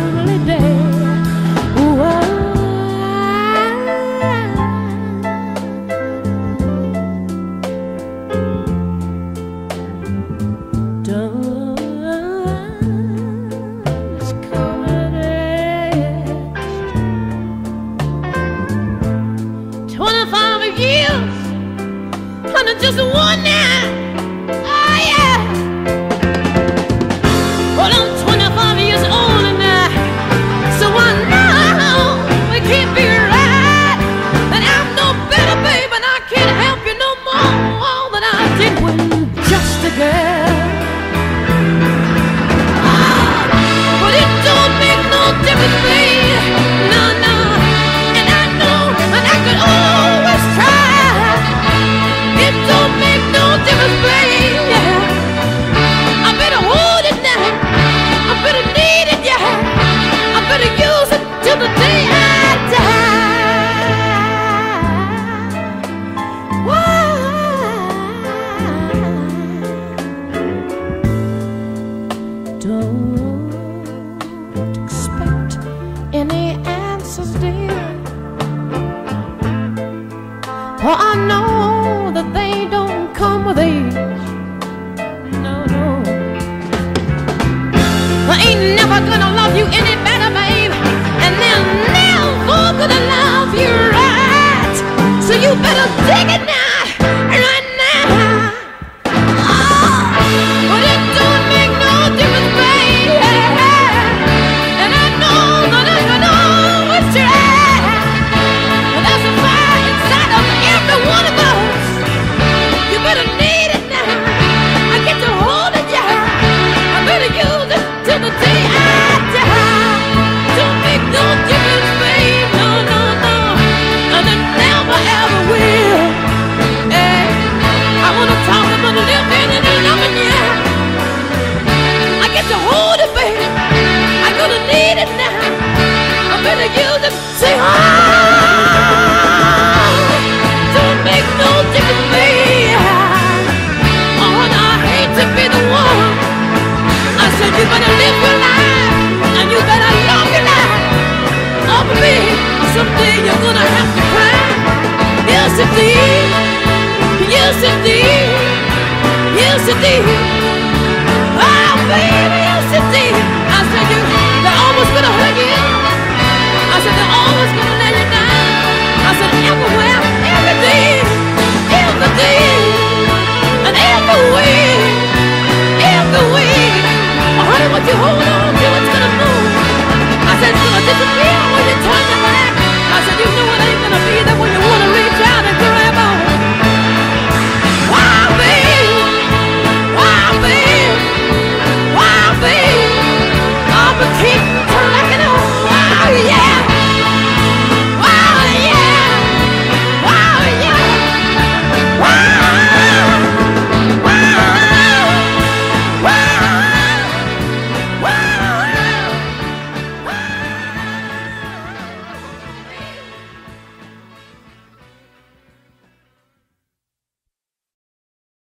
lonely day.